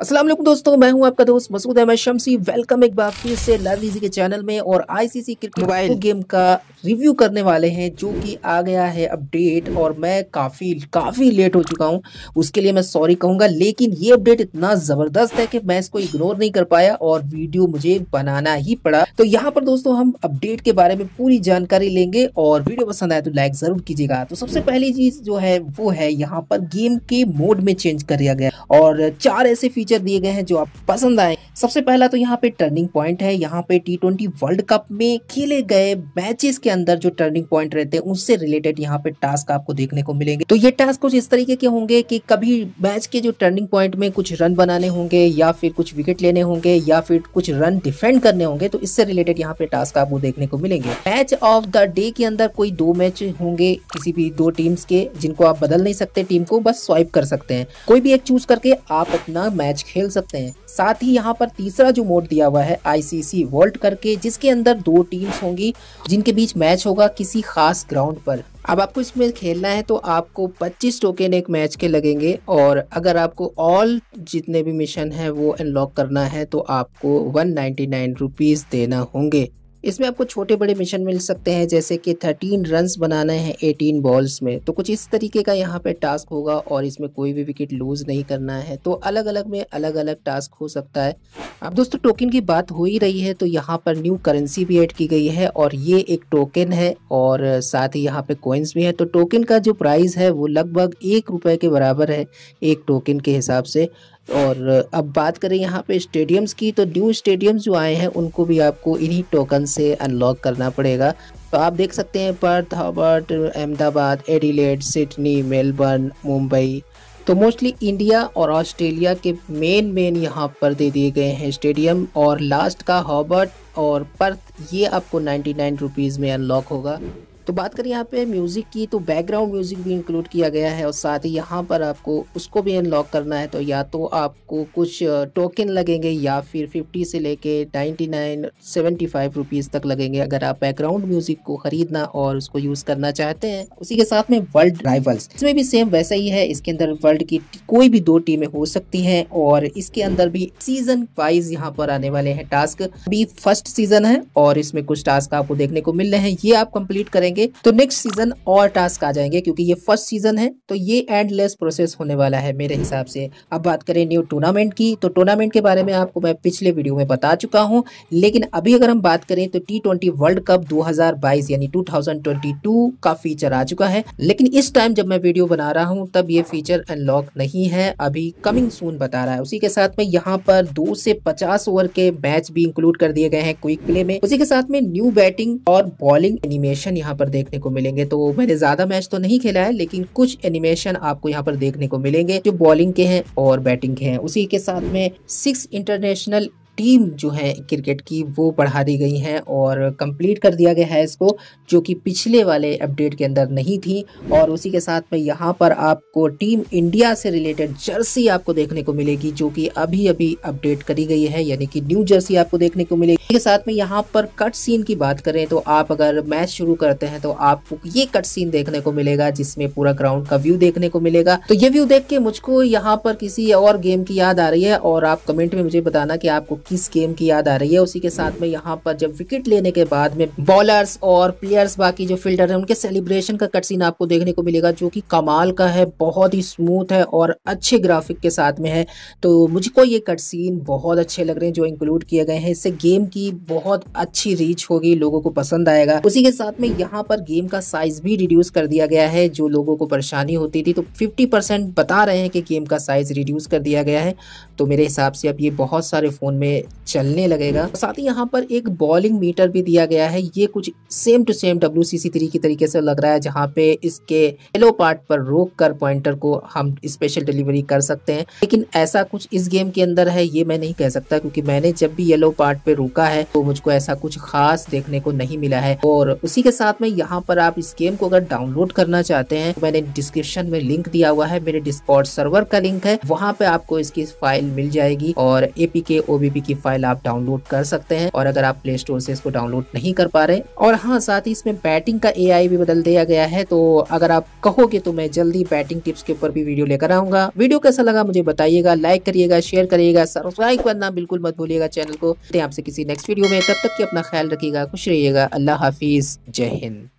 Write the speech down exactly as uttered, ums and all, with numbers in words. अस्सलाम वालेकुम दोस्तों, मैं हूं आपका दोस्त मसूद अहमद शम्सी। वेलकम एक बार फिर से लर्न ईजी के चैनल में। और आईसीसी क्रिकेट मोबाइल गेम का रिव्यू करने वाले हैं जो कि आ गया है अपडेट। और मैं काफ़ी काफ़ी लेट हो चुका हूं, उसके लिए मैं सॉरी कहूंगा। लेकिन ये अपडेट इतना ज़बरदस्त है कि मैं इसको इग्नोर नहीं कर पाया और वीडियो मुझे बनाना ही पड़ा। तो यहाँ पर दोस्तों हम अपडेट के बारे में पूरी जानकारी लेंगे और वीडियो पसंद आए तो लाइक ज़रूर कीजिएगा। तो सबसे पहली चीज़ जो है वो है यहाँ पर गेम के मोड में चेंज कर दिया गया और चार ऐसे फीचर दिए गए हैं जो आप पसंद आए। सबसे पहला तो यहाँ पे टर्निंग पॉइंट है। यहाँ पे टी ट्वेंटी वर्ल्ड कप में खेले गए मैचेस के अंदर जो टर्निंग पॉइंट रहते हैं उससे रिलेटेड यहाँ पे टास्क आपको देखने को मिलेंगे। तो ये टास्क कुछ इस तरीके के होंगे कि कभी मैच के जो टर्निंग पॉइंट में कुछ रन बनाने होंगे या फिर कुछ विकेट लेने होंगे या फिर कुछ रन डिफेंड करने होंगे, तो इससे रिलेटेड यहाँ पे टास्क आपको देखने को मिलेंगे। मैच ऑफ द डे के अंदर कोई दो मैच होंगे किसी भी दो टीम्स के, जिनको आप बदल नहीं सकते टीम को, बस स्वाइप कर सकते हैं, कोई भी एक चूज करके आप अपना मैच खेल सकते हैं। साथ ही यहाँ पर तीसरा जो मोड दिया हुआ है आईसीसी वर्ल्ड करके, जिसके अंदर दो टीम्स होंगी जिनके बीच मैच होगा किसी खास ग्राउंड पर। अब आपको इसमें खेलना है तो आपको पच्चीस टोकन एक मैच के लगेंगे और अगर आपको ऑल जितने भी मिशन हैं वो अनलॉक करना है तो आपको वन नाइन्टी नाइन रुपीज़ देना होंगे। इसमें आपको छोटे बड़े मिशन मिल सकते हैं जैसे कि थर्टीन रन्स बनाने हैं एटीन बॉल्स में, तो कुछ इस तरीके का यहाँ पे टास्क होगा। और इसमें कोई भी विकेट लूज़ नहीं करना है, तो अलग अलग में अलग अलग टास्क हो सकता है। अब दोस्तों टोकन की बात हो ही रही है तो यहाँ पर न्यू करेंसी भी ऐड की गई है और ये एक टोकन है और साथ ही यहाँ पे कोइंस भी है। तो टोकन का जो प्राइस है वो लगभग एक रुपये के बराबर है एक टोकन के हिसाब से। और अब बात करें यहाँ पे स्टेडियम्स की, तो न्यू स्टेडियम्स जो आए हैं उनको भी आपको इन्हीं टोकन से अनलॉक करना पड़ेगा। तो आप देख सकते हैं Perth, Hobart, Ahmedabad, Adelaide, Sydney, Melbourne, Mumbai. तो मोस्टली इंडिया और ऑस्ट्रेलिया के मेन मेन यहाँ पर दे दिए गए हैं स्टेडियम। और लास्ट का हॉबर्ट और पर्थ ये आपको नाइन्टी नाइन रुपीज़ में अनलॉक होगा। तो बात करें यहाँ पे म्यूज़िक की, तो बैकग्राउंड म्यूज़िक भी इंक्लूड किया गया है और साथ ही यहाँ पर आपको उसको भी अनलॉक करना है। तो या तो आपको कुछ टोकन लगेंगे या फिर फिफ्टी से लेके ninety nine, seventy five rupees तक लगेंगे अगर आप बैकग्राउंड म्यूज़िक को ख़रीदना और उसको यूज़ करना चाहते हैं। उसी के साथ में वर्ल्ड राइवल्स, इसमें भी सेम वैसा ही है। इसके अंदर वर्ल्ड की कोई भी दो टीमें हो सकती हैं और इसके अंदर भी सीज़न वाइज यहाँ पर आने वाले हैं टास्क। अभी फर्स्ट सीज़न है और इसमें कुछ टास्क आपको देखने को मिल रहे हैं, ये आप कंप्लीट करेंगे तो नेक्स्ट सीजन और टास्क आ जाएंगे क्योंकि ये फर्स्ट सीजन है। तो ये एंडलेस प्रोसेस होने वाला है मेरे हिसाब से। अब बात करें न्यू टूर्नामेंट की, तो टूर्नामेंट के बारे में आपको मैं पिछले वीडियो में बता चुका हूं। लेकिन अभी अगर हम बात करें तो टी ट्वेंटी वर्ल्ड कप दो हज़ार बाईस यानी दो हज़ार बाईस का फीचर आ चुका है। लेकिन इस टाइम जब मैं वीडियो बना रहा हूँ तब ये फीचर अनलॉक नहीं है, अभी कमिंग सून बता रहा है। उसी के साथ में यहाँ पर दो से पचास ओवर के मैच भी इंक्लूड कर दिए गए हैं क्विक प्ले में। उसी के साथ में न्यू बैटिंग और बॉलिंग एनिमेशन यहाँ पर देखने को मिलेंगे। तो मैंने ज्यादा मैच तो नहीं खेला है लेकिन कुछ एनिमेशन आपको यहाँ पर देखने को मिलेंगे जो बॉलिंग के हैं और बैटिंग के हैं। उसी के साथ में सिक्स इंटरनेशनल टीम जो है क्रिकेट की वो बढ़ा दी गई हैं और कंप्लीट कर दिया गया है इसको, जो कि पिछले वाले अपडेट के अंदर नहीं थी। और उसी के साथ में यहाँ पर आपको टीम इंडिया से रिलेटेड जर्सी आपको देखने को मिलेगी जो कि अभी अभी अपडेट करी गई है, यानी कि न्यू जर्सी आपको देखने को मिलेगी। इसके साथ में यहाँ पर कट सीन की बात करें तो आप अगर मैच शुरू करते हैं तो आपको ये कट सीन देखने को मिलेगा जिसमें पूरा ग्राउंड का व्यू देखने को मिलेगा। तो ये व्यू देख के मुझको यहाँ पर किसी और गेम की याद आ रही है और आप कमेंट में मुझे बताना कि आपको किस गेम की याद आ रही है। उसी के साथ में यहाँ पर जब विकेट लेने के बाद में बॉलर्स और प्लेयर्स बाकी जो फील्डर हैं उनके सेलिब्रेशन का कट सीन आपको देखने को मिलेगा जो कि कमाल का है, बहुत ही स्मूथ है और अच्छे ग्राफिक के साथ में है। तो मुझको ये कट सीन बहुत अच्छे लग रहे हैं जो इंक्लूड किए गए हैं, इससे गेम की बहुत अच्छी रीच होगी, लोगों को पसंद आएगा। उसी के साथ में यहाँ पर गेम का साइज भी रिड्यूस कर दिया गया है जो लोगों को परेशानी होती थी। तो फिफ्टी परसेंट बता रहे हैं कि गेम का साइज रिड्यूस कर दिया गया है। तो मेरे हिसाब से अब ये बहुत सारे फोन में चलने लगेगा। साथ ही यहाँ पर एक बॉलिंग मीटर भी दिया गया है, ये कुछ same to same WCC three की तरीके से लग रहा है जहाँ पे इसके येलो पार्ट पर रोक कर पॉइंटर को हम स्पेशल डिलीवरी कर सकते हैं। लेकिन ऐसा कुछ इस गेम के अंदर है ये मैं नहीं कह सकता क्योंकि मैंने जब भी येलो पार्ट पे रोका है तो मुझको ऐसा कुछ खास देखने को नहीं मिला है। और उसी के साथ में यहाँ पर आप इस गेम को अगर डाउनलोड करना चाहते हैं तो मैंने डिस्क्रिप्शन में लिंक दिया हुआ है, मेरे डिस्कॉर्ड सर्वर का लिंक है, वहाँ पे आपको इसकी फाइल मिल जाएगी और एपीके ओबीपी की फाइल आप डाउनलोड कर सकते हैं, और अगर आप प्ले स्टोर से इसको डाउनलोड नहीं कर पा रहे। और हाँ, साथ ही इसमें बैटिंग का एआई भी बदल दिया गया है, तो अगर आप कहोगे तो मैं जल्दी बैटिंग टिप्स के ऊपर भी वीडियो लेकर आऊंगा। वीडियो कैसा लगा मुझे बताइएगा, लाइक करिएगा, शेयर करिएगा, सब्सक्राइब करना बिल्कुल मत भूलिएगा चैनल को। आपसे किसी नेक्स्ट वीडियो में, तब तक की अपना ख्याल रखिएगा, खुश रहिएगा, अल्लाह हाफिज, जय हिंद।